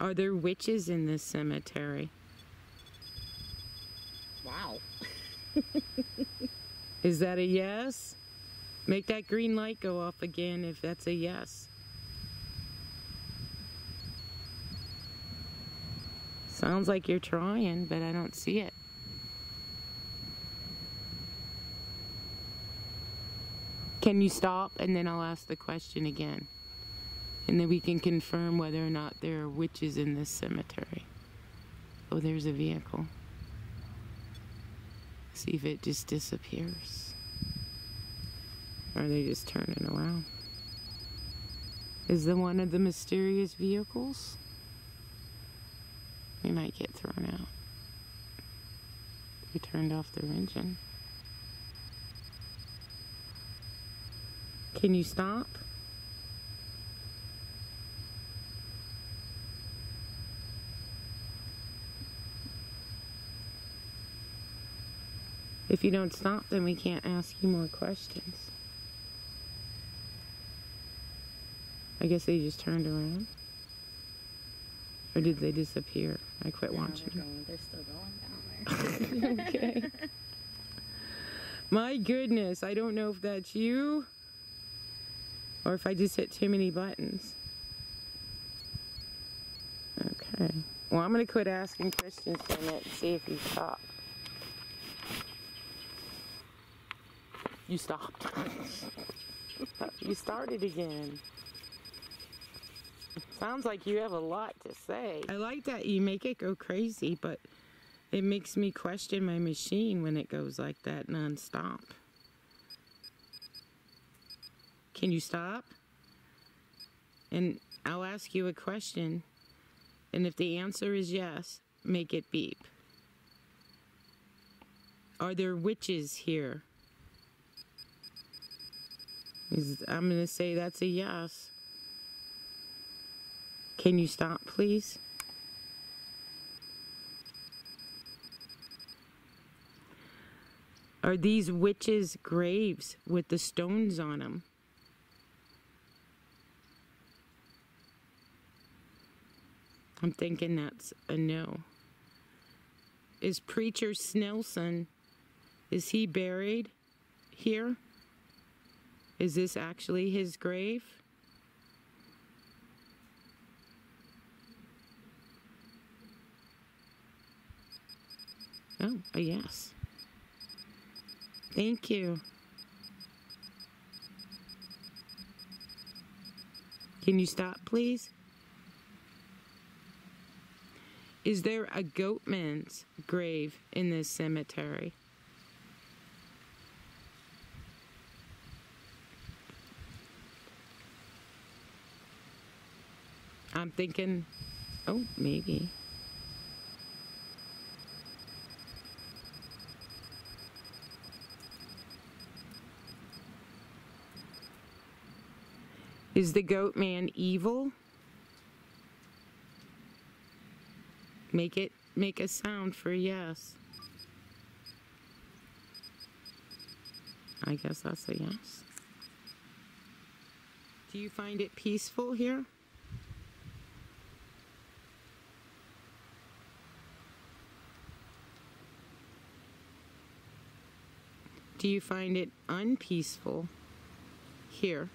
Are there witches in this cemetery? Wow. Is that a yes? Make that green light go off again if that's a yes. Sounds like you're trying, but I don't see it. Can you stop and then I'll ask the question again? And then we can confirm whether or not there are witches in this cemetery. Oh, there's a vehicle. See if it just disappears. Or are they just turning around? Is the one of the mysterious vehicles? We might get thrown out. They turned off their engine. Can you stop? If you don't stop, then we can't ask you more questions. I guess they just turned around. Or did they disappear? I quit watching. They're still going down there. Okay. My goodness, I don't know if that's you or if I just hit too many buttons. Okay. Well, I'm going to quit asking questions for a minute and see if you stop. You stopped. You started again. Sounds like you have a lot to say. I like that you make it go crazy, but it makes me question my machine when it goes like that nonstop. Can you stop? And I'll ask you a question, and if the answer is yes, make it beep. Are there witches here? I'm going to say that's a yes. Can you stop, please? Are these witches' graves with the stones on them? I'm thinking that's a no. Is Preacher Snelson, is he buried here? Is this actually his grave? Oh, a yes. Thank you. Can you stop, please? Is there a goatman's grave in this cemetery? I'm thinking, oh, maybe. Is the goat man evil? Make a sound for yes. I guess that's a yes. Do you find it peaceful here? Do you find it unpeaceful here?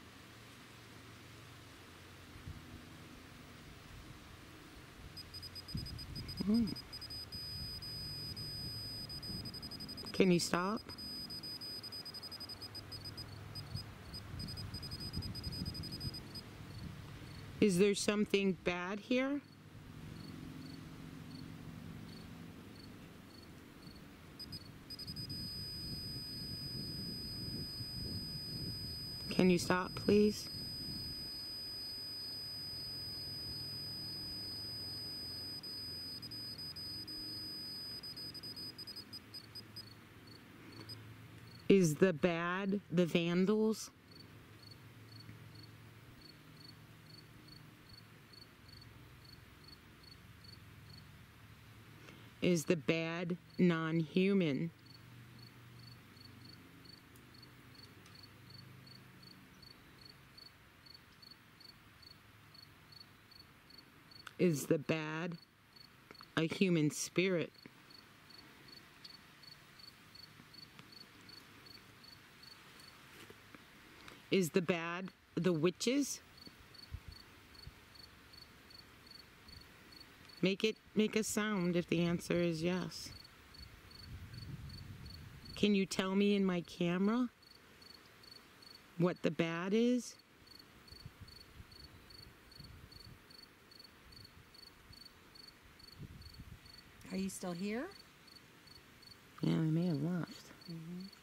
Oh. Can you stop? Is there something bad here? Can you stop, please? Is the bad the vandals? Is the bad non-human? is the bad, a human spirit. Is the bad the witches? Make a sound if the answer is yes. Can you tell me in my camera what the bad is? Are you still here? Yeah, I may have left. Mm-hmm.